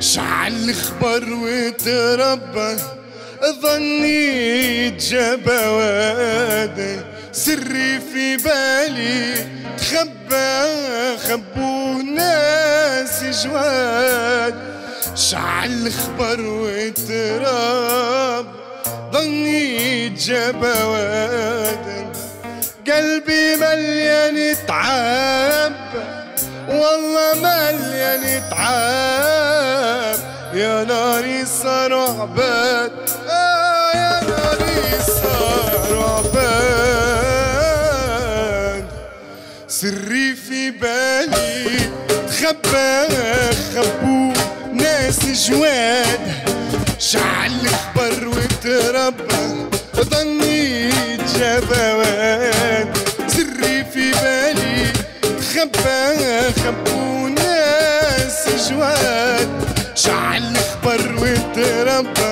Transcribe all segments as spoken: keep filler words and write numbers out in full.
شعل خبر وتربى ظنيت جابا وادي سري في بالي تخبى خبوه ناس جواد شعل خبر وتربى ظنيت جابا وادي قلبي مليان تعب والله مليان تعب يا ناري صار عباد آه يا ناري صار عباد سري في بالي تخبى خبو ناس جواد شعل خبر وتربى ظنيت جبواد سري في بالي تخبى خبو ناس جواد شعل خبر وتربى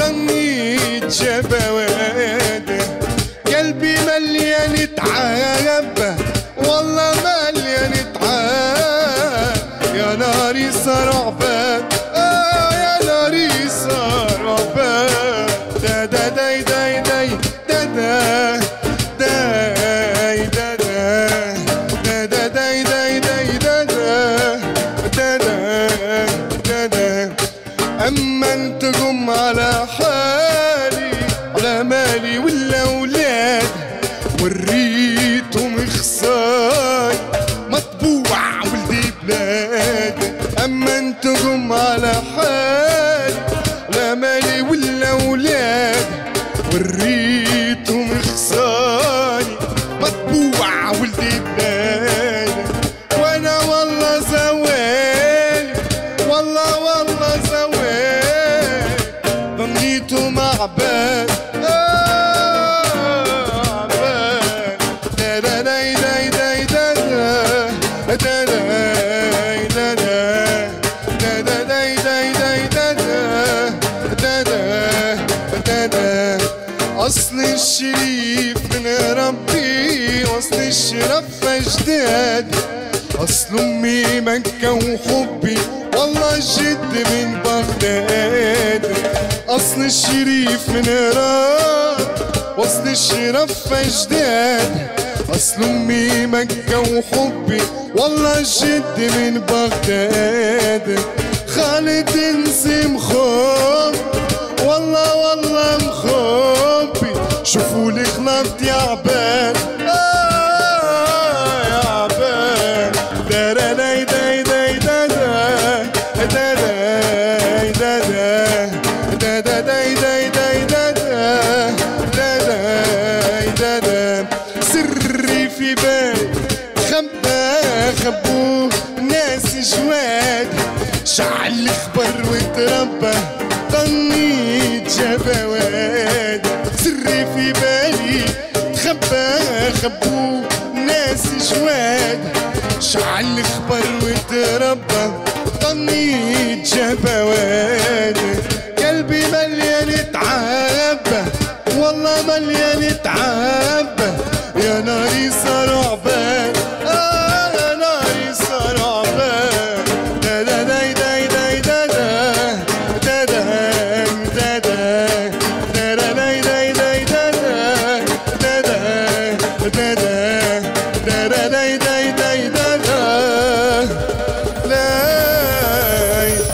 ظنيت جبواد قلبي مليان تعب والله مليان تعب يا ناري صار عباد آه يا ناري صار عباد دا دا دا دا أمن تقوم على حالي على مالي والأولاد وريتهم إخصاي مطبوع ولدي بلادي أمن تقوم على حالي على مالي والأولاد وريتهم إخصاي مطبوع ولدي بلادي وأنا والله زوالي والله والله زوالي ظنيتهم عباد عباد دا دا دا دا دا دا دا دا دا دا دا دا أصل الشريف من ربي أصل الشرف أجدادي أصل أمي مكة وحبي والله جد من بغداد أصل الشريف من رب وأصل الشرف أجداد أصل أمي مكة وحبي والله جد من بغداد خالد انسي مخب والله والله مخبي شوفوا لي غلط يا عباد آه يا عباد دارا داي داي داي دا دا دا دا دا دا دا دا دا دا دا دا سري في بالي خبى خبوه ناس جواد شعل خبر وتربى ظنيت جابا واد سري في بالي خبى خبوه ناس جواد شعل خبر وتربى ظنيت جابا واد قلبي مليان تعب والله مليان تعب.